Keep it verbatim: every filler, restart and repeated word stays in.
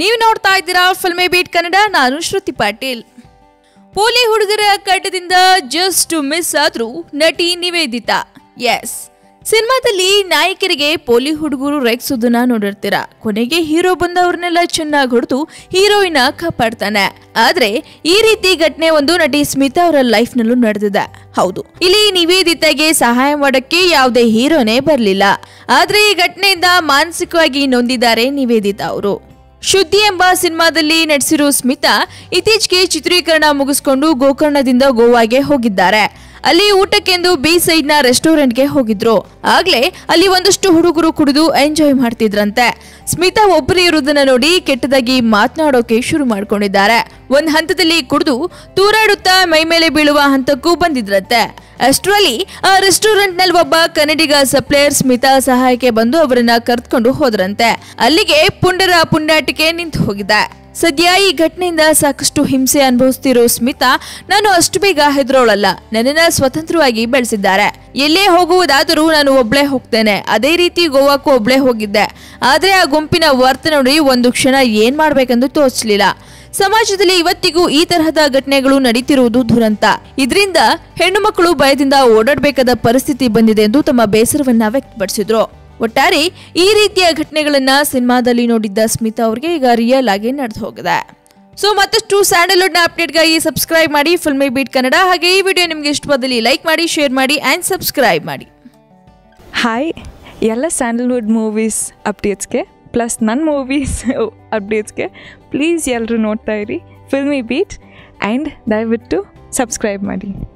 ನೀವು ನೋಡ್ತಾ ಇದ್ದೀರಾ ಫಿಲ್ಮಿ ಬೀಟ್ ಕನ್ನಡ, ನಾನು ಶ್ರುತಿ ಪಾಟೀಲ್. ಪೋಲಿ ಹುಡುಗರ ಕಟ್ಟದಿಂದ ಜಸ್ಟ್ ಮಿಸ್ ಆದ್ರು ನಟಿ ನಿವೇದಿತಾ. ಎಸ್, ಸಿನಿಮಾದಲ್ಲಿ ನಾಯಕರಿಗೆ ಪೋಲಿ ಹುಡುಗರು ರೇಗಿಸೋದನ್ನ ನೋಡಿರ್ತೀರಾ. ಕೊನೆಗೆ ಹೀರೋ ಬಂದವ್ರನ್ನೆಲ್ಲ ಚೆನ್ನಾಗಿ ಹೊಡೆದು ಹೀರೋಯಿನ ಕಾಪಾಡ್ತಾನೆ. ಆದ್ರೆ ಈ ರೀತಿ ಘಟನೆ ಒಂದು ನಟಿ ಸ್ಮಿತಾ ಅವರ ಲೈಫ್ ನಲ್ಲೂ ನಡೆದಿದೆ. ಹೌದು, ಇಲ್ಲಿ ನಿವೇದಿತಾಗೆ ಸಹಾಯ ಮಾಡಕ್ಕೆ ಯಾವುದೇ ಹೀರೋನೇ ಬರಲಿಲ್ಲ. ಆದ್ರೆ ಈ ಘಟನೆಯಿಂದ ಮಾನಸಿಕವಾಗಿ ನೊಂದಿದ್ದಾರೆ ನಿವೇದಿತಾ ಅವರು. ಶುದ್ಧಿ ಎಂಬ ಸಿನಿಮಾದಲ್ಲಿ ನಟಿಸಿರೋ ಸ್ಮಿತಾ ಇತ್ತೀಚೆಗೆ ಚಿತ್ರೀಕರಣ ಮುಗಿಸ್ಕೊಂಡು ಗೋಕರ್ಣದಿಂದ ಗೋವಾಗೆ ಹೋಗಿದ್ದಾರೆ. ಅಲ್ಲಿ ಊಟಕ್ಕೆಂದು ಬಿ ಸೈಡ್ ನ ರೆಸ್ಟೋರೆಂಟ್ಗೆ ಹೋಗಿದ್ರು. ಆಗ್ಲೇ ಅಲ್ಲಿ ಒಂದಷ್ಟು ಹುಡುಗರು ಕುಡಿದು ಎಂಜಾಯ್ ಮಾಡ್ತಿದ್ರಂತೆ. ಸ್ಮಿತಾ ಒಬ್ಬರೇ ಇರುವುದನ್ನ ನೋಡಿ ಕೆಟ್ಟದಾಗಿ ಮಾತನಾಡೋಕೆ ಶುರು ಮಾಡ್ಕೊಂಡಿದ್ದಾರೆ. ಒಂದ್ ಹಂತದಲ್ಲಿ ಕುಡಿದು ತೂರಾಡುತ್ತಾ ಮೈ ಮೇಲೆ ಬೀಳುವ ಹಂತಕ್ಕೂ ಬಂದಿದ್ರಂತೆ. ಅಷ್ಟರಲ್ಲಿ ಆ ರೆಸ್ಟೋರೆಂಟ್ ನಲ್ಲಿ ಒಬ್ಬ ಕನ್ನಡಿಗ ಸಪ್ಲೈಯರ್ ಸ್ಮಿತಾ ಸಹಾಯಕ್ಕೆ ಬಂದು ಅವರನ್ನ ಕರೆದುಕೊಂಡು ಹೋದ್ರಂತೆ. ಅಲ್ಲಿಗೆ ಪುಂಡರ ಪುಂಡಾಟಿಕೆ ನಿಂತು ಹೋಗಿದೆ. ಸದ್ಯ ಈ ಘಟನೆಯಿಂದ ಸಾಕಷ್ಟು ಹಿಂಸೆ ಅನುಭವಿಸ್ತಿರೋ ಸ್ಮಿತಾ, ನಾನು ಅಷ್ಟು ಬೇಗ ಹೆದರೋಳಲ್ಲ, ನನ್ನನ್ನ ಸ್ವತಂತ್ರವಾಗಿ ಬೆಳೆಸಿದ್ದಾರೆ. ಎಲ್ಲೇ ಹೋಗುವುದಾದರೂ ನಾನು ಒಬ್ಳೆ ಹೋಗ್ತೇನೆ. ಅದೇ ರೀತಿ ಗೋವಾಕ್ಕೂ ಒಬ್ಳೆ ಹೋಗಿದ್ದೆ. ಆದ್ರೆ ಆ ಗುಂಪಿನ ವರ್ತನೆ ನೋಡಿ ಒಂದು ಕ್ಷಣ ಏನ್ ಮಾಡ್ಬೇಕೆಂದು ತೋಚಲಿಲ್ಲ. ಸಮಾಜದಲ್ಲಿ ಇವತ್ತಿಗೂ ಈ ತರಹದ ಘಟನೆಗಳು ನಡೀತಿರುವುದು ದುರಂತ. ಇದರಿಂದ ಹೆಣ್ಣು ಮಕ್ಕಳು ಭಯದಿಂದ ಓಡಾಡಬೇಕಾದ ಪರಿಸ್ಥಿತಿ ಬಂದಿದೆ ಎಂದು ತಮ್ಮ ಬೇಸರವನ್ನ ವ್ಯಕ್ತಪಡಿಸಿದ್ರು. ಒಟ್ಟಾರೆ ಈ ರೀತಿಯ ಘಟನೆಗಳನ್ನ ಸಿನಿಮಾದಲ್ಲಿ ನೋಡಿದ್ದ ಸ್ಮಿತಾ ಅವ್ರಿಗೆ ಈಗ ರಿಯಲ್ ಆಗಿ ನಡೆದು ಹೋಗಿದೆ. ಸೊ ಮತ್ತಷ್ಟು ಸ್ಯಾಂಡಲ್ವುಡ್ ನ ಅಪ್ಡೇಟ್ಗಾಗಿ ಸಬ್ಸ್ಕ್ರೈಬ್ ಮಾಡಿ ಫಿಲ್ಮಿ ಬೀಟ್ ಕನ್ನಡ. ಹಾಗೆ ಈ ವಿಡಿಯೋ ನಿಮ್ಗೆ ಇಷ್ಟವಾದಲ್ಲಿ ಲೈಕ್ ಮಾಡಿ, ಶೇರ್ ಮಾಡಿ ಆ್ಯಂಡ್ ಸಬ್ಸ್ಕ್ರೈಬ್ ಮಾಡಿ. ಹಾಯ್, ಎಲ್ಲ ಸ್ಯಾಂಡಲ್ವುಡ್ ಮೂವೀಸ್ ಅಪ್ಡೇಟ್ಸ್ಗೆ ಪ್ಲಸ್ ನನ್ನ ಮೂವೀಸ್ ಅಪ್ಡೇಟ್ಸ್ಗೆ ಪ್ಲೀಸ್ ಎಲ್ಲರೂ ನೋಡ್ತಾ ಇರಿ ಫಿಲ್ಮಿ ಬೀಟ್ ಆ್ಯಂಡ್ ದಯವಿಟ್ಟು ಸಬ್ಸ್ಕ್ರೈಬ್ ಮಾಡಿ.